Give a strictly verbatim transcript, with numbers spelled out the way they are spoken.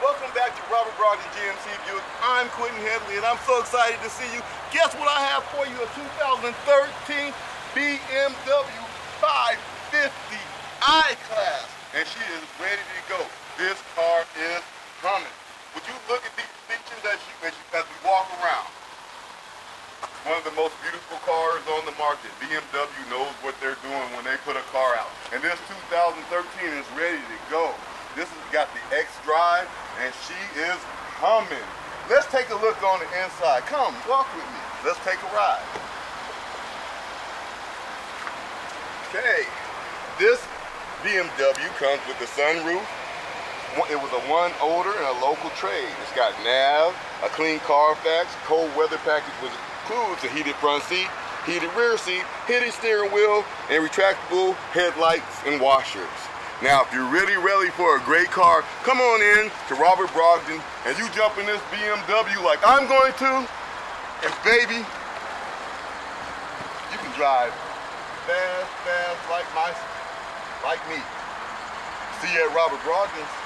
Welcome back to Robert Brogden G M C Buick. I'm Quentin Headley and I'm so excited to see you. Guess what I have for you? A two thousand thirteen B M W five fifty i class. And she is ready to go. This car is coming. Would you look at these features as, you, as, you, as we walk around? One of the most beautiful cars on the market. B M W knows what they're doing when they put a car out. And this two thousand thirteen is ready to go. This has got the X drive, and she is humming. Let's take a look on the inside. Come, walk with me. Let's take a ride. Okay, this B M W comes with the sunroof. It was a one owner and a local trade. It's got nav, a clean Carfax, cold weather package, which includes a heated front seat, heated rear seat, heated steering wheel, and retractable headlights and washers. Now, if you're really ready for a great car, come on in to Robert Brogden and you jump in this B M W like I'm going to, and baby, you can drive fast, fast like my, like me. See you at Robert Brogden's.